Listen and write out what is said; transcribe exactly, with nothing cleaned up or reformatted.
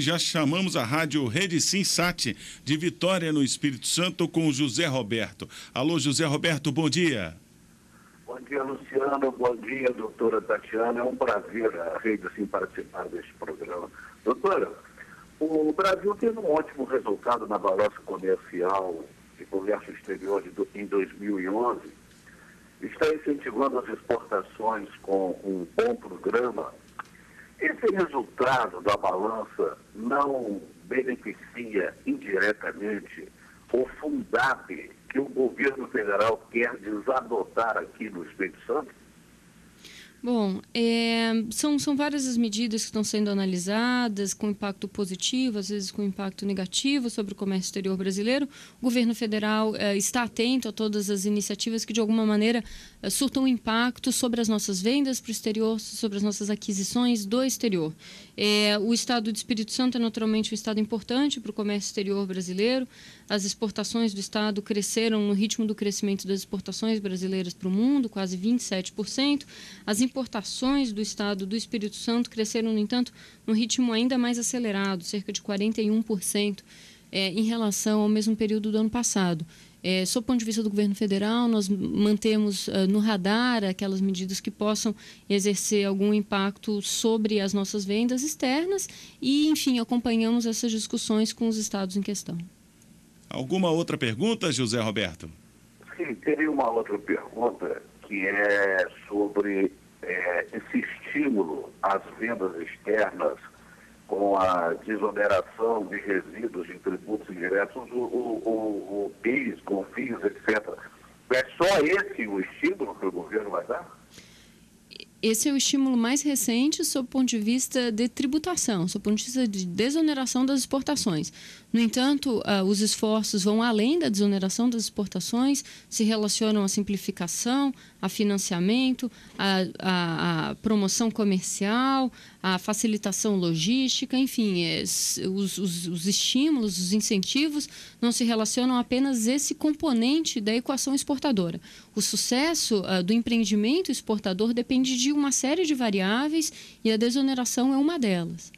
Já chamamos a Rádio Redesim S A T de Vitória, no Espírito Santo, com o José Roberto. Alô, José Roberto, bom dia. Bom dia, Luciano. Bom dia, doutora Tatiana. É um prazer a Redesim participar deste programa. Doutora, o Brasil teve um ótimo resultado na balança comercial de comércio exterior de, em dois mil e onze. Está incentivando as exportações com um bom programa. Esse resultado da balança não beneficia indiretamente o Fundap, que o governo federal quer desadotar aqui no Espírito Santo? Bom, é, são, são várias as medidas que estão sendo analisadas, com impacto positivo, às vezes com impacto negativo sobre o comércio exterior brasileiro. O governo federal é, está atento a todas as iniciativas que, de alguma maneira, é, surtam impacto sobre as nossas vendas para o exterior, sobre as nossas aquisições do exterior. É, o estado do Espírito Santo é, naturalmente, um estado importante para o comércio exterior brasileiro. As exportações do estado cresceram no ritmo do crescimento das exportações brasileiras para o mundo, quase vinte e sete por cento. As importações do estado do Espírito Santo cresceram, no entanto, num ritmo ainda mais acelerado, cerca de quarenta e um por cento é, em relação ao mesmo período do ano passado. É, sob o ponto de vista do governo federal, nós mantemos uh, no radar aquelas medidas que possam exercer algum impacto sobre as nossas vendas externas e, enfim, acompanhamos essas discussões com os estados em questão. Alguma outra pergunta, José Roberto? Sim, teria uma outra pergunta que é sobre É, esse estímulo às vendas externas com a desoneração de resíduos de tributos indiretos, o, o, o, o PIS, COFINS, etcétera. É só esse o estímulo que o governo vai dar? Esse é o estímulo mais recente sob o ponto de vista de tributação, sob o ponto de vista de desoneração das exportações. No entanto, os esforços vão além da desoneração das exportações, se relacionam à simplificação, a financiamento, a, a, a promoção comercial, a facilitação logística, enfim, é, os, os, os estímulos, os incentivos não se relacionam apenas a esse componente da equação exportadora. O sucesso uh, do empreendimento exportador depende de uma série de variáveis e a desoneração é uma delas.